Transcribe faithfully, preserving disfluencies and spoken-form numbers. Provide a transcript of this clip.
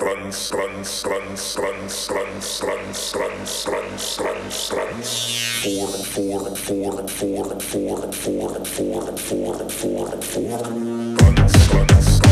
runs, runs, runs, runs, runs, runs, runs, runs, runs, runs. Four, four, four, four, four, four, four, four, four, four, four, runs, runs.